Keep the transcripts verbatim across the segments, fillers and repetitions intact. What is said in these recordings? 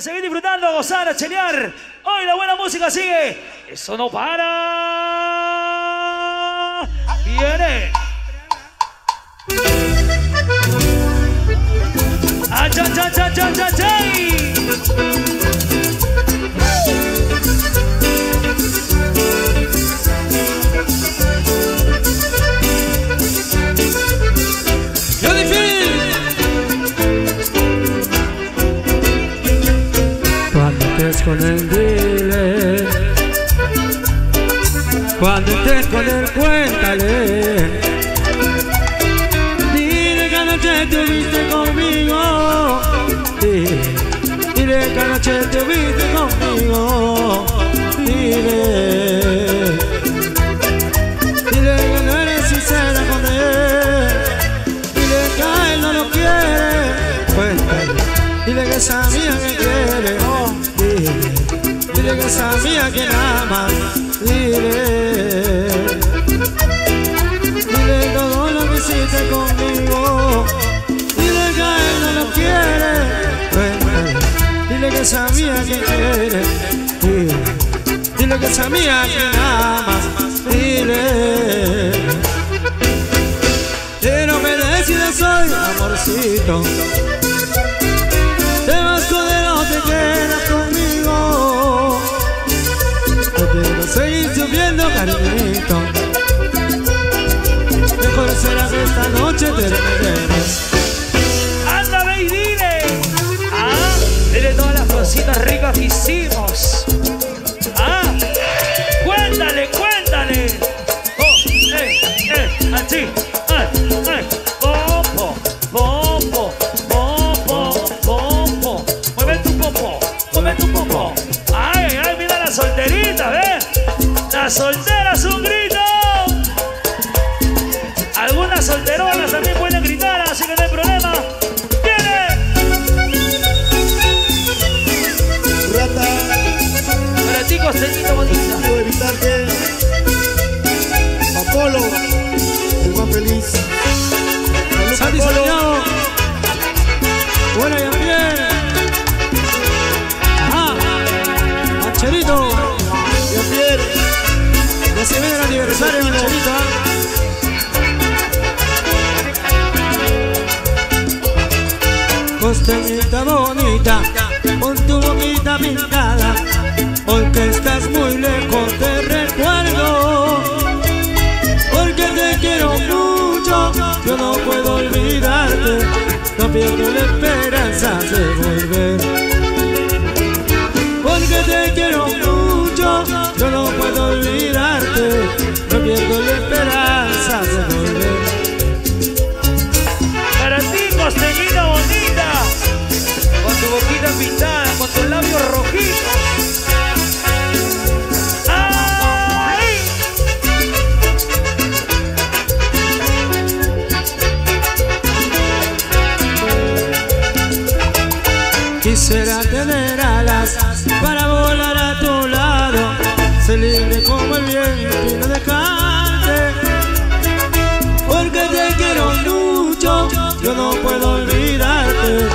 a seguir disfrutando, a gozar, a chelear. Hoy la buena música sigue. Eso no para. Viene. ¡Ay, ay, ay, ay, ay, ay, ay! ¡Yo difícil! Cuando estés con el dile, cuando estés con el cuéntale, que te viste conmigo, dile, dile que anoche te viste conmigo, dile, dile que no eres sincera con él, dile que a él no lo quiere, cuéntale, dile que es amiga que quiere, oh, dile, dile que es amiga que ama, dile, dile todo lo que hiciste conmigo. Dile que sabía que quiere, dile, dile que sabía que amas, dile. Que no me decidas hoy, amorcito, te vas con él o te quedas conmigo. No quiero seguir sufriendo, cariñito, mejor será que esta noche te reveles. Todas las cositas ricas que hicimos. Ah, cuéntale, cuéntale. Oh, eh, eh, así. Eh, eh. Popo, popo, popo, popo. Mueve tu popo, mueve tu popo. Ay, ay, mira la solterita, ¿eh? La soltera es un grito. Algunas solteronas también pueden gritar, así que no hay problema. Costeñito bonito. No puedo evitar que Apolo, el más feliz. Santi Soñado. Buena y bien. Ajá. Mancherito. Y bien. No se viene el aniversario de Mancherito. Costeñita bonita, con tu boquita pintada. Hoy que estás muy lejos te recuerdo, porque te quiero mucho, yo no puedo olvidarte. No pierdo la esperanza de volver, porque te quiero mucho, yo no puedo olvidarte. No pierdo la esperanza de volver. Para ti, costeñita bonita, con tu boquita pintada, con tus labios rojitos. Quisiera tener alas para volar a tu lado, ser libre como el viento y no dejarte, porque te quiero mucho, yo no puedo olvidarte.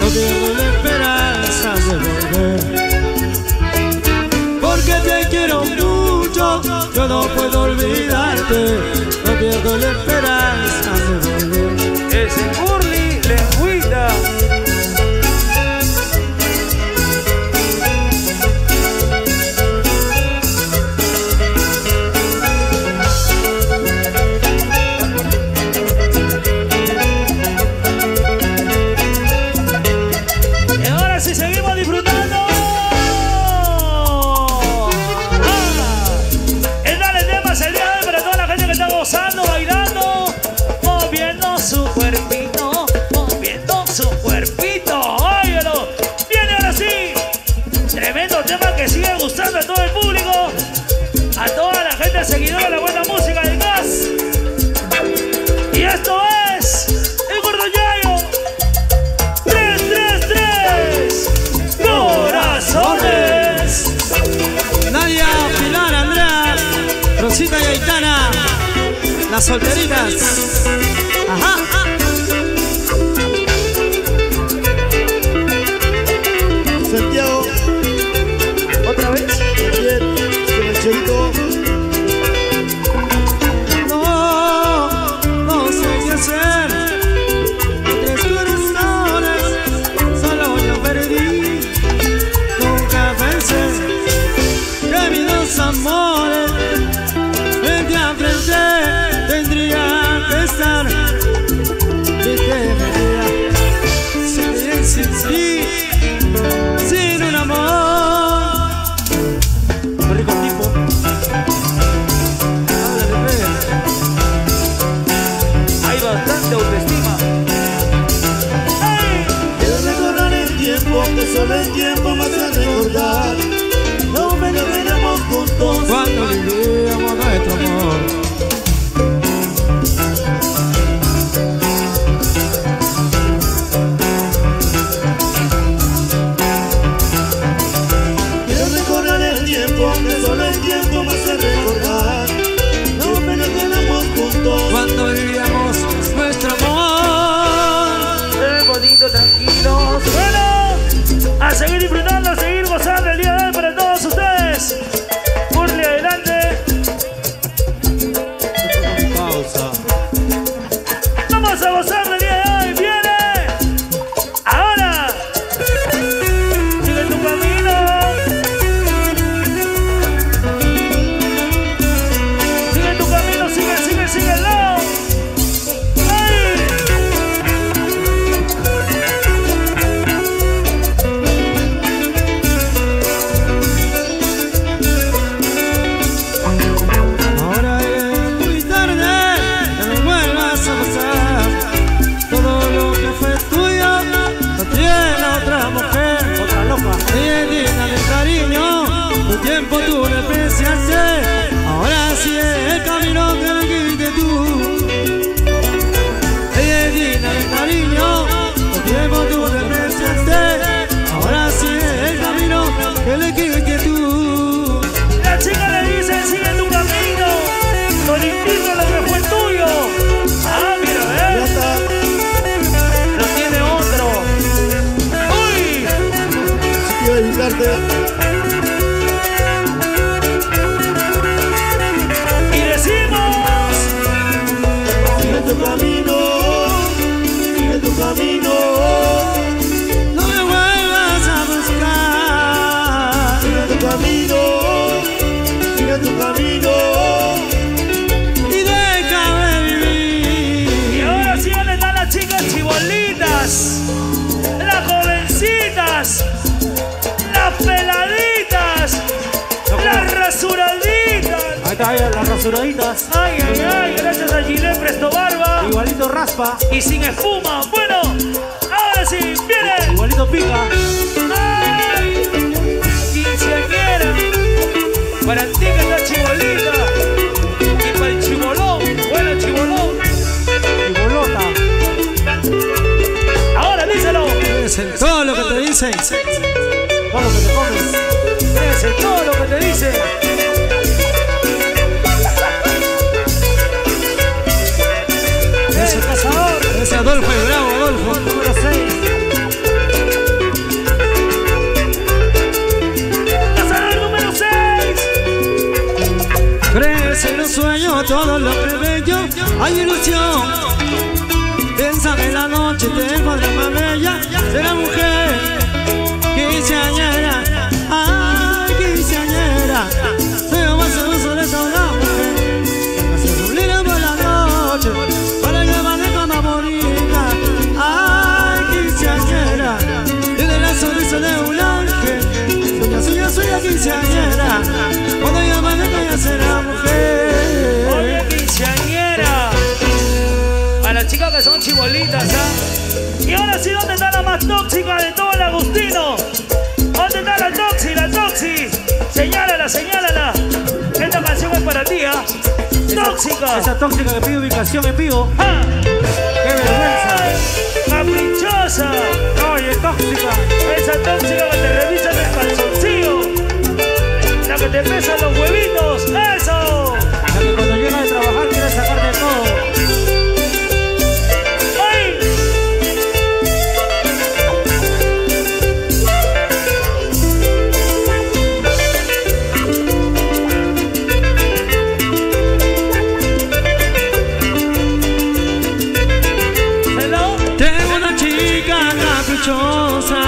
No pierdo la esperanza de volver, porque te quiero mucho, yo no puedo olvidarte. No pierdo la esperanza de volver. Es Curly Lengüita. Gustando a todo el público, a toda la gente seguidora de la buena música del gas. Y esto es el Gordoñayo. tres tres tres Corazones. Nadia, Pilar, Andrea, Rosita y Aitana, las solteritas. Ajá, ajá. Santiago. el tiempo me hace recordar lo bello que éramos juntos cuando vivíamos nuestro amor. A seguir disfrutando, a seguir gozando el día de hoy para todos ustedes. Ponle adelante. Pausa. Vamos a gozar el día de hoy. Viene. Ahora. Sigue tu camino. Sigue tu camino, sigue, sigue, sigue. Tiempo tú le apreciaste, ahora sí es el camino que elegiste tú. Ella es digna de cariño, el tiempo tú le apreciaste, ahora sí es el camino que elegiste tú. La chica le dice, sigue tu camino, no distinto lo que fue tuyo. Ah, mira, eh. No tiene otro. Uy. Si quiero ayudarte. Camino, sigue tu camino, no me vuelvas a buscar. Sigue tu camino, sigue tu camino y déjame vivir. Y ahora sí van a estar las chicas chibolitas, las jovencitas, las peladitas, las rasuraditas. Ahí está, ya, las rasuraditas. Ay, ay, ay, gracias a Gillette Presto Barba. Igualito raspa y sin espuma. Bueno, ahora sí, viene. Igualito pica. Ay, quinceañera. Para ti que está chibolita y para el chibolón. Bueno, chibolón. Chibolota. Ahora díselo. Es el todo lo que te dicen. Todo lo que te comes. Es el todo lo que te dicen. Ese Adolfo es bravo, Adolfo. Número seis. Casador número seis. Crees en los sueños, todo lo que bello. Hay ilusión. Piensa que la noche te encuentra más bella. Será mujer quinceañera. Ay, quinceañera. Veo más hermoso de toda la mujer. Me hace sublime por la noche. De un ángel, soy suya, soy la quinceañera. Cuando ella amanezca ya será mujer. Oye, quinceañera. A las chicas que son chibolitas, ¿ah? Y ahora sí, ¿dónde está la más tóxica de todo el Agustino? ¿Dónde está la toxi, la toxi? Señálala, señálala. Esta canción es para ti, ¿ah? Tóxica. Esa tóxica que pide ubicación en vivo. ¡Ah! ¡Qué vergüenza! Caprichosa. Oye, tóxica. Esa tóxica que te revisa el calzoncillo. La que te pesa los huevitos. ¡Eso! La que cuando llega de trabajar quiere sacarte de todo. ¡Ay! Tengo una chica caprichosa,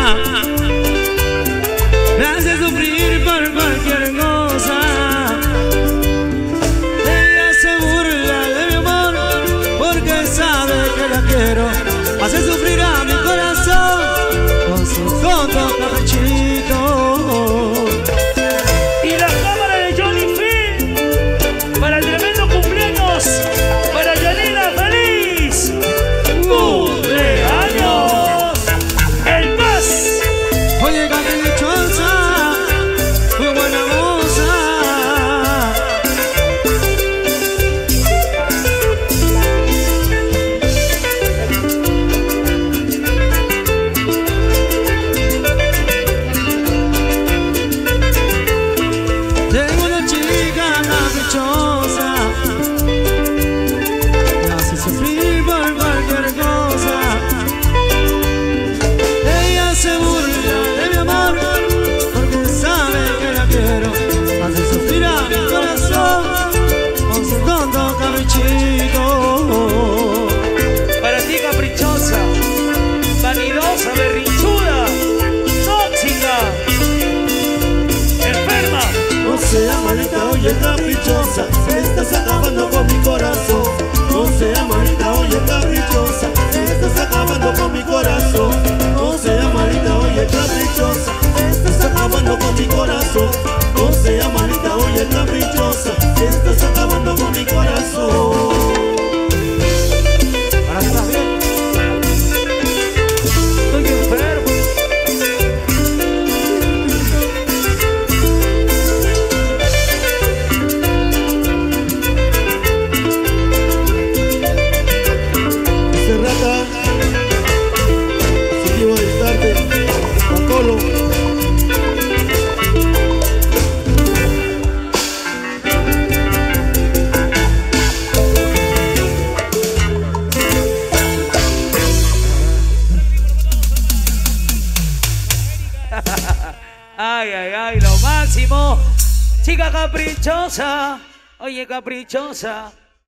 Caprichosa, oye, caprichosa.